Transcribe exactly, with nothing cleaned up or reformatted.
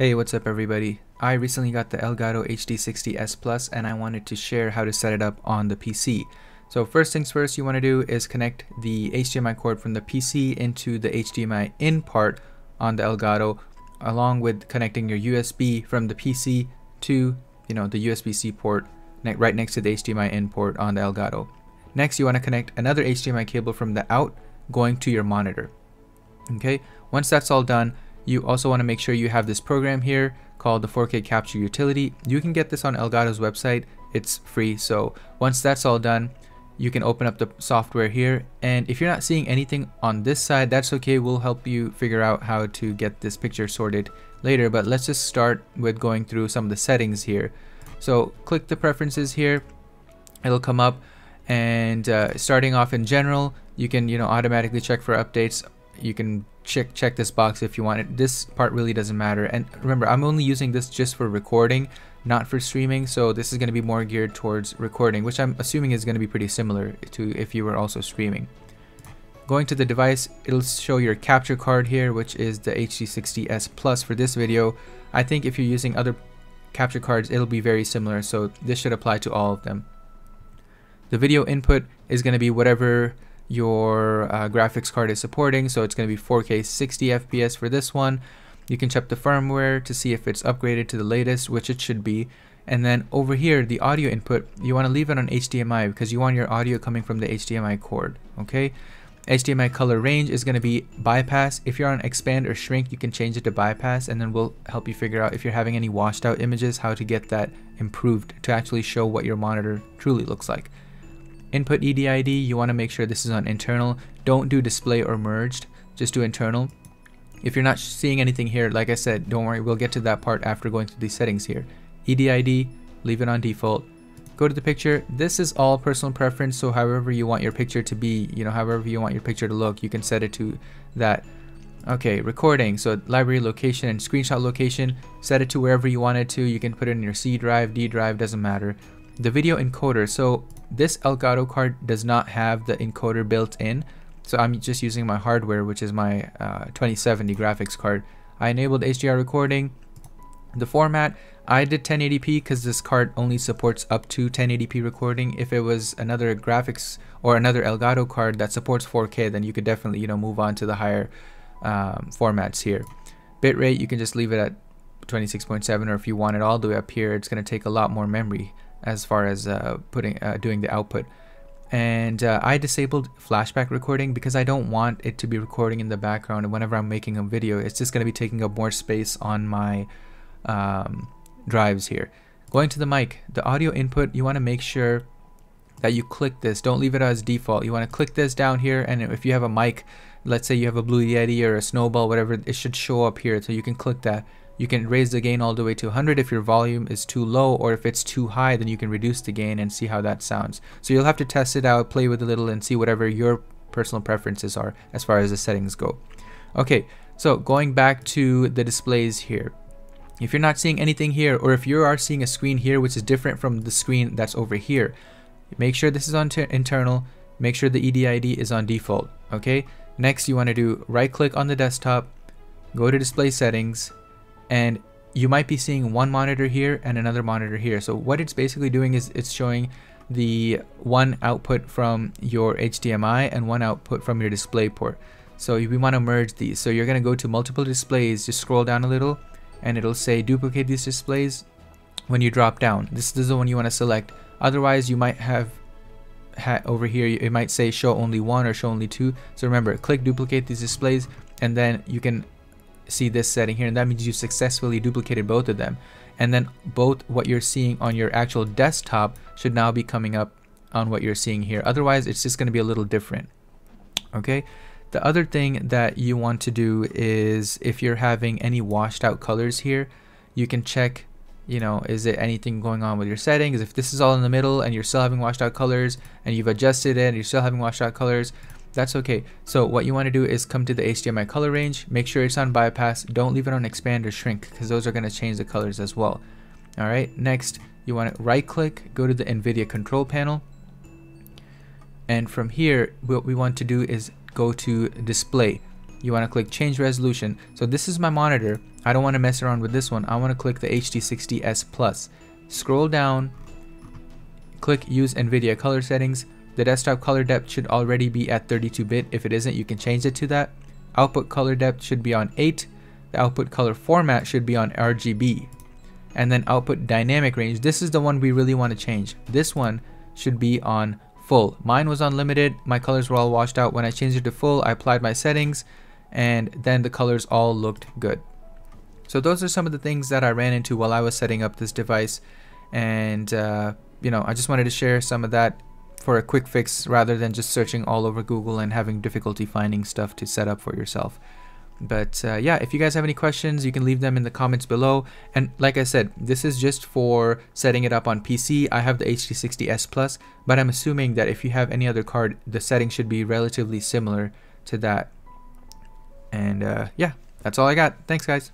Hey, what's up everybody? I recently got the Elgato H D sixty S Plus and I wanted to share how to set it up on the P C. So first things first, you want to do is connect the H D M I cord from the P C into the H D M I in part on the Elgato, along with connecting your U S B from the P C to, you know, the U S B C port ne- right next to the H D M I in port on the Elgato. Next, you want to connect another H D M I cable from the out going to your monitor. Okay, once that's all done, you also want to make sure you have this program here called the four K capture utility. You can get this on Elgato's website, it's free. So once that's all done, you can open up the software here, and if you're not seeing anything on this side, that's okay, we'll help you figure out how to get this picture sorted later. But let's just start with going through some of the settings here. So click the preferences here, it'll come up, and uh, starting off in general, you can you know automatically check for updates. You can check check this box if you want it. This part really doesn't matter, and remember, I'm only using this just for recording, not for streaming, so this is going to be more geared towards recording, which I'm assuming is going to be pretty similar to if you were also streaming. Going to the device, it'll show your capture card here, which is the H D sixty S Plus for this video. I think if you're using other capture cards, it'll be very similar, so this should apply to all of them. The video input is going to be whatever your uh, graphics card is supporting, so it's going to be four K sixty F P S for this one. You can check the firmware to see if it's upgraded to the latest, which it should be. And then over here, the audio input, you want to leave it on H D M I because you want your audio coming from the H D M I cord. Okay, H D M I color range is going to be bypass. If you're on expand or shrink, you can change it to bypass, and then we'll help you figure out if you're having any washed out images, how to get that improved to actually show what your monitor truly looks like. Input E D I D, you want to make sure this is on internal. Don't do display or merged, just do internal. If you're not seeing anything here, like I said, don't worry, we'll get to that part after going through these settings here. E D I D, leave it on default. Go to the picture. This is all personal preference, so however you want your picture to be, you know, however you want your picture to look, you can set it to that. Okay, recording, so library location and screenshot location, set it to wherever you want it to. You can put it in your C drive, D drive, doesn't matter. The video encoder, so this Elgato card does not have the encoder built in, so I'm just using my hardware, which is my uh, twenty seventy graphics card. I enabled H D R recording. The format, I did ten eighty p because this card only supports up to ten eighty p recording. If it was another graphics or another Elgato card that supports four K, then you could definitely you know move on to the higher um, formats here. Bitrate, you can just leave it at twenty-six point seven, or if you want it all the way up here, it's going to take a lot more memory as far as uh, putting uh, doing the output. And uh, I disabled flashback recording because I don't want it to be recording in the background, and whenever I'm making a video, it's just going to be taking up more space on my um, drives here. Going to the mic, the audio input, you want to make sure that you click this, don't leave it as default. You want to click this down here, and if you have a mic, let's say you have a Blue Yeti or a Snowball, whatever, it should show up here, so you can click that. You can raise the gain all the way to one hundred if your volume is too low, or if it's too high, then you can reduce the gain and see how that sounds. So you'll have to test it out, play with a little, and see whatever your personal preferences are as far as the settings go. Okay, so going back to the displays here. If you're not seeing anything here, or if you are seeing a screen here which is different from the screen that's over here, make sure this is on internal, make sure the E D I D is on default, okay? Next, you wanna do right click on the desktop, go to display settings, and you might be seeing one monitor here and another monitor here. So what it's basically doing is it's showing the one output from your H D M I and one output from your display port. So we want to merge these. So you're going to go to multiple displays, just scroll down a little, and it'll say duplicate these displays when you drop down. This is the one you want to select. Otherwise, you might have ha over here, it might say show only one or show only two. So remember, click duplicate these displays, and then you can see this setting here, and that means you successfully duplicated both of them. And then both what you're seeing on your actual desktop should now be coming up on what you're seeing here. Otherwise, it's just going to be a little different. Okay, the other thing that you want to do is if you're having any washed out colors here, you can check, you know, is it anything going on with your settings? If this is all in the middle and you're still having washed out colors, and you've adjusted it and you're still having washed out colors, that's okay. So what you want to do is come to the H D M I color range, make sure it's on bypass, don't leave it on expand or shrink because those are going to change the colors as well. All right, next you want to right click, go to the Nvidia control panel, and from here what we want to do is go to display. you want to click change resolution. So this is my monitor. I don't want to mess around with this one. I want to click the H D sixty S Plus. Scroll down, click use Nvidia color settings. The desktop color depth should already be at thirty-two bit. If it isn't, you can change it to that. Output color depth should be on eight. The output color format should be on R G B. And then output dynamic range. This is the one we really want to change. This one should be on full. Mine was on limited. My colors were all washed out. When I changed it to full, I applied my settings and then the colors all looked good. So those are some of the things that I ran into while I was setting up this device. And uh, you know, I just wanted to share some of that for a quick fix rather than just searching all over Google and having difficulty finding stuff to set up for yourself. But uh, yeah, if you guys have any questions, you can leave them in the comments below. And like I said, this is just for setting it up on P C. I have the H D sixty S Plus, but I'm assuming that if you have any other card, the setting should be relatively similar to that. And uh, yeah, that's all I got. Thanks, guys.